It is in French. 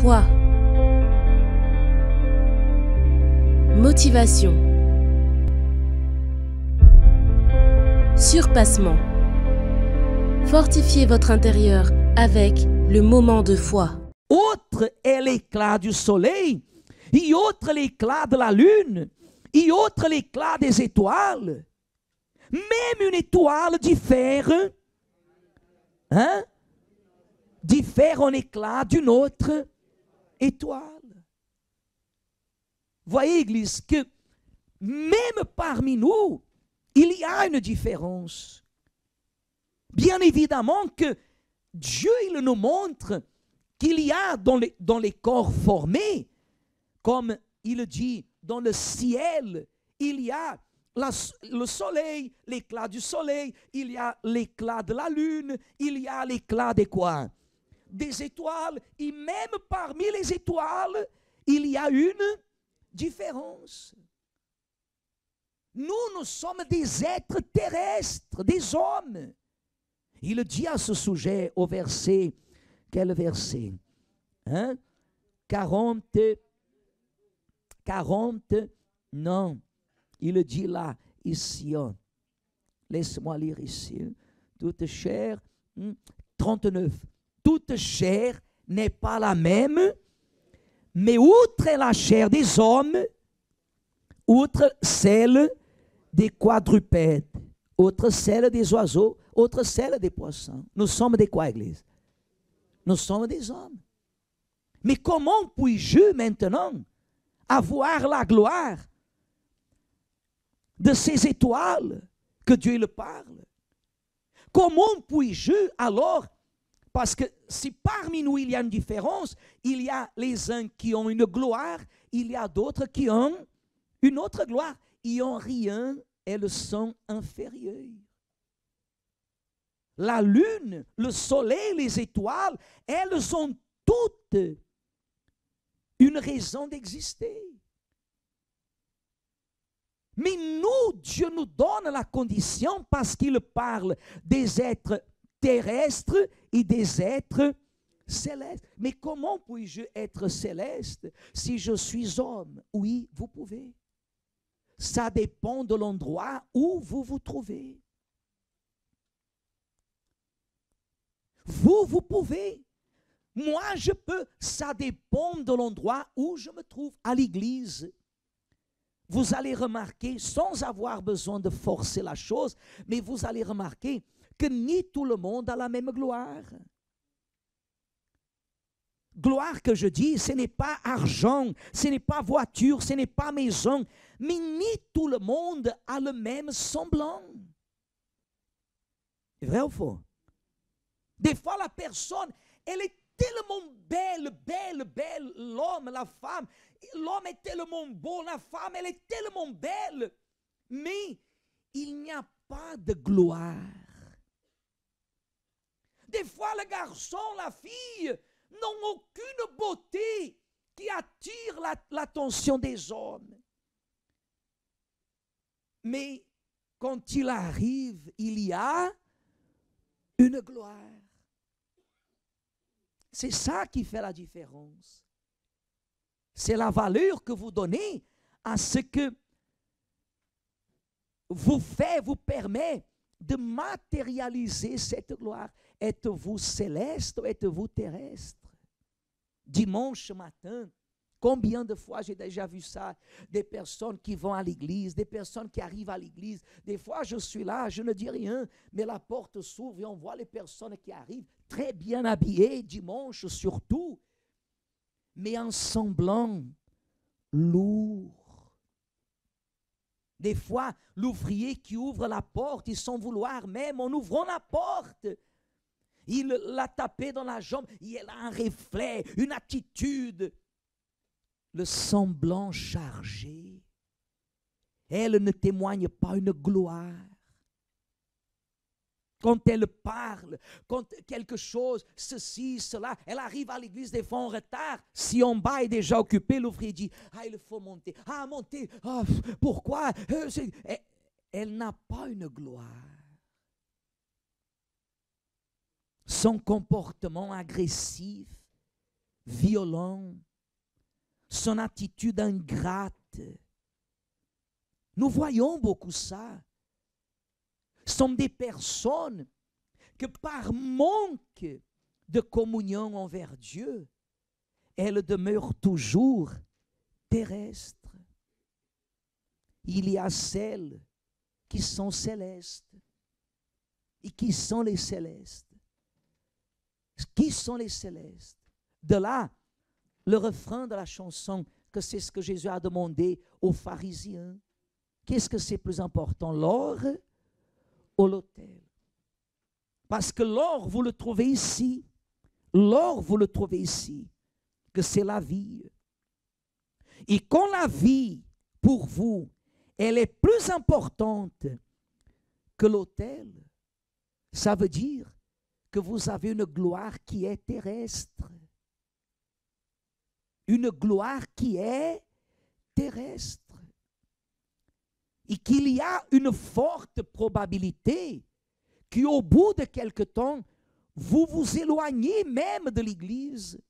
foi. Motivation. Surpassement. Fortifiez votre intérieur avec le moment de foi. Autre est l'éclat du soleil, et autre l'éclat de la lune, et autre l'éclat des étoiles. Même une étoile diffère, hein, diffère en éclat d'une autre étoile. Voyez, Église, que même parmi nous, il y a une différence. Bien évidemment que Dieu il nous montre qu'il y a dans les corps formés, comme il dit dans le ciel, il y a le soleil, l'éclat du soleil, il y a l'éclat de la lune, il y a l'éclat des quoi? Des étoiles, et même parmi les étoiles, il y a une différence. Nous, nous sommes des êtres terrestres, des hommes. Il dit à ce sujet au verset, quel verset? Hein? 40, non. Il dit là, ici, oh, laisse-moi lire ici, toute chair, 39. Toute chair n'est pas la même, mais outre la chair des hommes, outre celle des quadrupèdes, outre celle des oiseaux, outre celle des poissons. Nous sommes des quoi, Église? Nous sommes des hommes. Mais comment puis-je maintenant avoir la gloire de ces étoiles que Dieu le parle? Comment puis-je alors, parce que si parmi nous il y a une différence, il y a les uns qui ont une gloire, il y a d'autres qui ont une autre gloire, ils n'ont rien, elles sont inférieures. La lune, le soleil, les étoiles, elles ont toutes une raison d'exister. Mais nous, Dieu nous donne la condition parce qu'il parle des êtres terrestres et des êtres célestes. Mais comment puis-je être céleste si je suis homme? Oui, vous pouvez. Ça dépend de l'endroit où vous vous trouvez. Vous, vous pouvez. Moi, je peux. Ça dépend de l'endroit où je me trouve à l'église. Vous allez remarquer, sans avoir besoin de forcer la chose, mais vous allez remarquer que ni tout le monde a la même gloire. Gloire que je dis, ce n'est pas argent, ce n'est pas voiture, ce n'est pas maison, mais ni tout le monde a le même semblant. C'est vrai ou faux? Des fois, la personne, elle est tellement belle, belle, belle, l'homme, la femme. L'homme est tellement beau, la femme, elle est tellement belle. Mais il n'y a pas de gloire. Des fois, le garçon, la fille n'ont aucune beauté qui attire l'attention des hommes. Mais quand il arrive, il y a une gloire. C'est ça qui fait la différence. C'est la valeur que vous donnez à ce que vous faites, vous permet de matérialiser cette gloire. Êtes-vous céleste ou êtes-vous terrestre? Dimanche matin, combien de fois j'ai déjà vu ça? Des personnes qui vont à l'église, des personnes qui arrivent à l'église. Des fois, je suis là, je ne dis rien, mais la porte s'ouvre et on voit les personnes qui arrivent très bien habillées, dimanche surtout, mais en semblant lourd. Des fois, l'ouvrier qui ouvre la porte, et sans vouloir même, en ouvrant la porte, il l'a tapé dans la jambe, et elle a un reflet, une attitude, le semblant chargé. Elle ne témoigne pas une gloire. Quand elle parle, quand quelque chose, ceci, cela, elle arrive à l'église des fois en retard. Si en bas est déjà occupé, l'ouvrier dit, ah, il faut monter. Ah, monter. Ah, pourquoi? Elle n'a pas une gloire. Son comportement agressif violent, son attitude ingrate. Nous voyons beaucoup ça. Ce sont des personnes que par manque de communion envers Dieu, elles demeurent toujours terrestres. Il y a celles qui sont célestes. Et qui sont les célestes? Qui sont les célestes? De là, le refrain de la chanson, que c'est ce que Jésus a demandé aux pharisiens. Qu'est-ce que c'est plus important, l'or ou l'autel? Parce que l'or, vous le trouvez ici. L'or, vous le trouvez ici, que c'est la vie. Et quand la vie, pour vous, elle est plus importante que l'autel, ça veut dire que vous avez une gloire qui est terrestre. Une gloire qui est terrestre. Et qu'il y a une forte probabilité qu'au bout de quelque temps, vous vous éloignez même de l'Église.